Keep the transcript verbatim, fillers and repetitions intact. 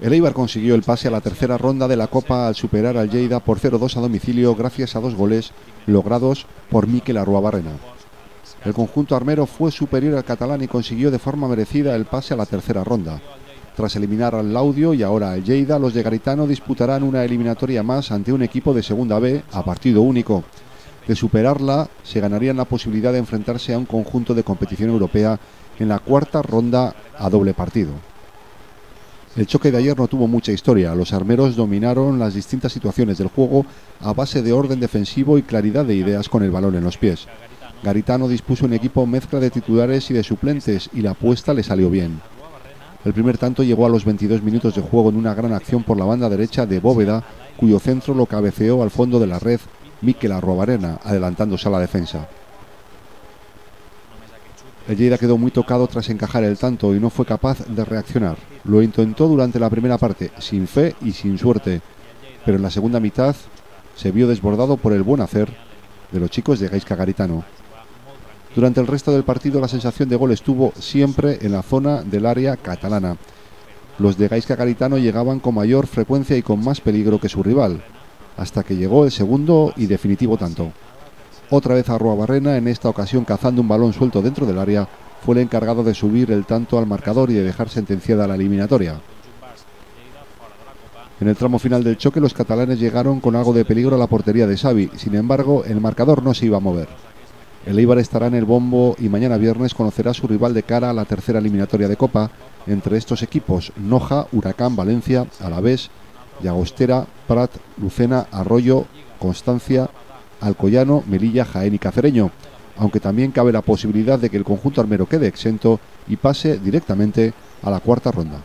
El Eibar consiguió el pase a la tercera ronda de la Copa al superar al Lleida por cero dos a domicilio gracias a dos goles logrados por Mikel Arruabarrena. El conjunto armero fue superior al catalán y consiguió de forma merecida el pase a la tercera ronda. Tras eliminar al Laudio y ahora al Lleida, los de Garitano disputarán una eliminatoria más ante un equipo de segunda B a partido único. De superarla, se ganarían la posibilidad de enfrentarse a un conjunto de competición europea en la cuarta ronda a doble partido. El choque de ayer no tuvo mucha historia. Los armeros dominaron las distintas situaciones del juego a base de orden defensivo y claridad de ideas con el balón en los pies. Garitano dispuso un equipo mezcla de titulares y de suplentes y la apuesta le salió bien. El primer tanto llegó a los veintidós minutos de juego en una gran acción por la banda derecha de Bóveda, cuyo centro lo cabeceó al fondo de la red Mikel Arruabarrena, adelantándose a la defensa. El Lleida quedó muy tocado tras encajar el tanto y no fue capaz de reaccionar. Lo intentó durante la primera parte, sin fe y sin suerte, pero en la segunda mitad se vio desbordado por el buen hacer de los chicos de Gaizka Garitano. Durante el resto del partido la sensación de gol estuvo siempre en la zona del área catalana. Los de Gaizka Garitano llegaban con mayor frecuencia y con más peligro que su rival, hasta que llegó el segundo y definitivo tanto. Otra vez Arruabarrena, en esta ocasión cazando un balón suelto dentro del área, fue el encargado de subir el tanto al marcador y de dejar sentenciada la eliminatoria. En el tramo final del choque los catalanes llegaron con algo de peligro a la portería de Xavi, sin embargo el marcador no se iba a mover. El Eibar estará en el bombo y mañana viernes conocerá a su rival de cara a la tercera eliminatoria de Copa, entre estos equipos Noja, Huracán, Valencia, Alavés, Llagostera, Prat, Lucena, Arroyo, Constancia, Alcoyano, Melilla, Jaén y Cacereño, aunque también cabe la posibilidad de que el conjunto armero quede exento y pase directamente a la cuarta ronda.